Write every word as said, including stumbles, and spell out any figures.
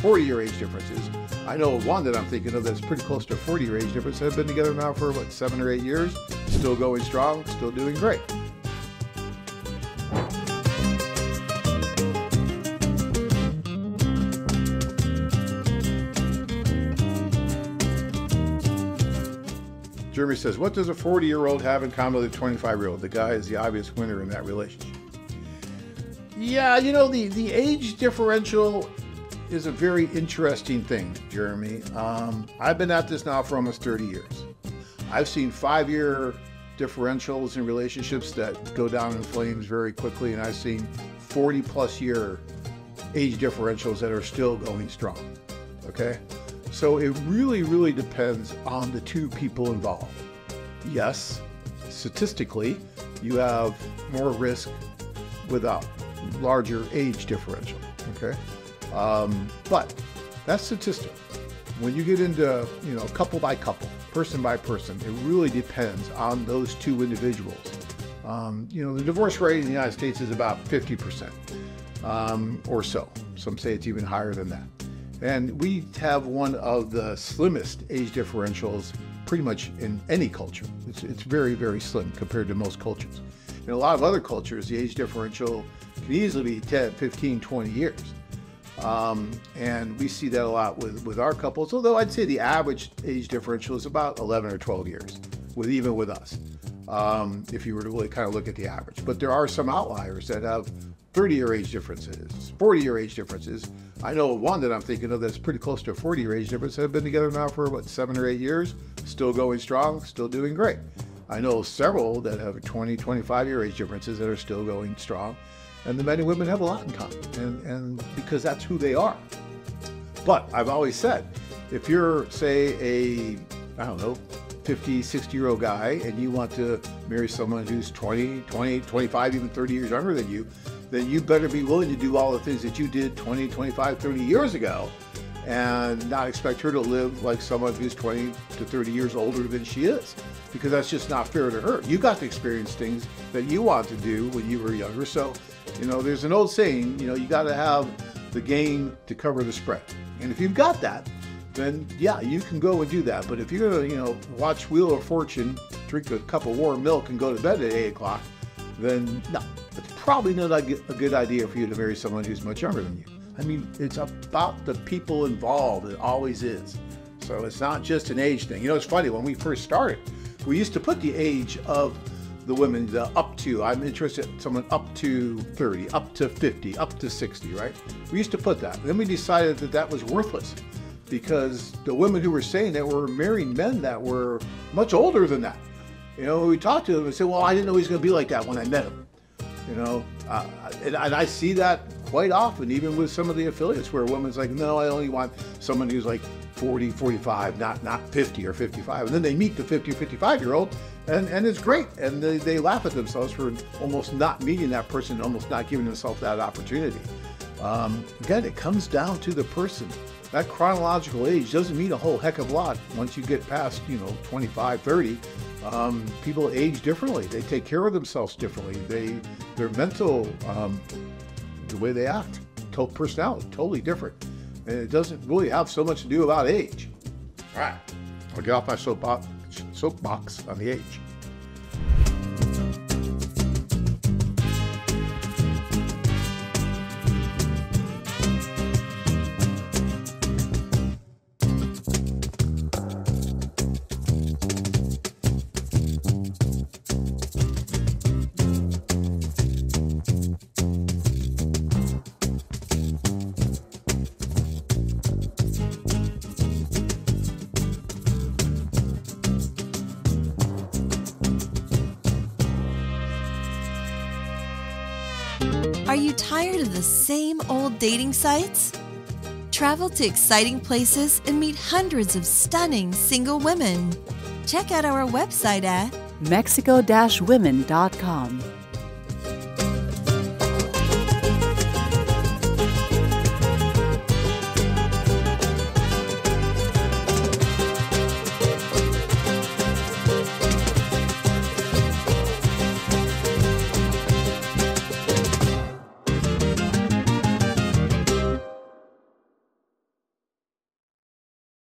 forty-year age differences. I know one that I'm thinking of that's pretty close to a forty-year age difference. They've been together now for, what, seven or eight years? Still going strong, still doing great. Jeremy says, what does a forty-year-old have in common with a twenty-five-year-old? The guy is the obvious winner in that relationship. Yeah, you know, the, the age differential is a very interesting thing, Jeremy. Um, I've been at this now for almost thirty years. I've seen five-year differentials in relationships that go down in flames very quickly, and I've seen forty-plus year age differentials that are still going strong, okay? So it really, really depends on the two people involved. Yes, statistically, you have more risk with a larger age differential, okay? Um, but that's statistic. When you get into, you know, couple by couple, person by person, it really depends on those two individuals. Um, you know, the divorce rate in the United States is about fifty percent um, or so. Some say it's even higher than that. And we have one of the slimmest age differentials pretty much in any culture. It's, it's very, very slim compared to most cultures. In a lot of other cultures, the age differential can easily be ten, fifteen, twenty years. Um, and we see that a lot with, with our couples, although I'd say the average age differential is about eleven or twelve years, with even with us, um, if you were to really kind of look at the average. But there are some outliers that have thirty-year age differences, forty-year age differences. I know one that I'm thinking of that's pretty close to a forty-year age difference. They've been together now for, what, seven or eight years, still going strong, still doing great. I know several that have twenty, twenty-five-year age differences that are still going strong, and the men and women have a lot in common, and, and because that's who they are. But I've always said, if you're, say, a, I don't know, fifty, sixty-year-old guy, and you want to marry someone who's twenty, twenty, twenty-five, even thirty years younger than you, then you better be willing to do all the things that you did twenty, twenty-five, thirty years ago, and not expect her to live like someone who's twenty to thirty years older than she is, because that's just not fair to her. You got to experience things that you want to do when you were younger. So, you know, there's an old saying, you know, you got to have the game to cover the spread. And if you've got that, then yeah, you can go and do that. But if you're gonna, you know, watch Wheel of Fortune, drink a cup of warm milk and go to bed at eight o'clock, then no, it's probably not a good idea for you to marry someone who's much younger than you. I mean, it's about the people involved, it always is. So it's not just an age thing. You know, it's funny, when we first started, we used to put the age of the women, the up to, I'm interested in someone up to thirty, up to fifty, up to sixty, right? We used to put that. Then we decided that that was worthless, because the women who were saying that were marrying men that were much older than that. You know, we talked to them and said, well, I didn't know he was going to be like that when I met him. You know, uh, and, and I see that quite often, even with some of the affiliates, where a woman's like, no, I only want someone who's like forty, forty-five, not not fifty or fifty-five. And then they meet the fifty, fifty-five-year-old, and, and it's great. And they, they laugh at themselves for almost not meeting that person, almost not giving themselves that opportunity. Um, again, it comes down to the person. That chronological age doesn't mean a whole heck of a lot once you get past, you know, twenty-five, thirty. Um, people age differently. They take care of themselves differently. They, their mental, um, the way they act, total personality, totally different. And it doesn't really have so much to do about age. All right, I'll get off my soapbox, soapbox on the age. Are you tired of the same old dating sites? Travel to exciting places and meet hundreds of stunning single women. Check out our website at Mexico Women dot com.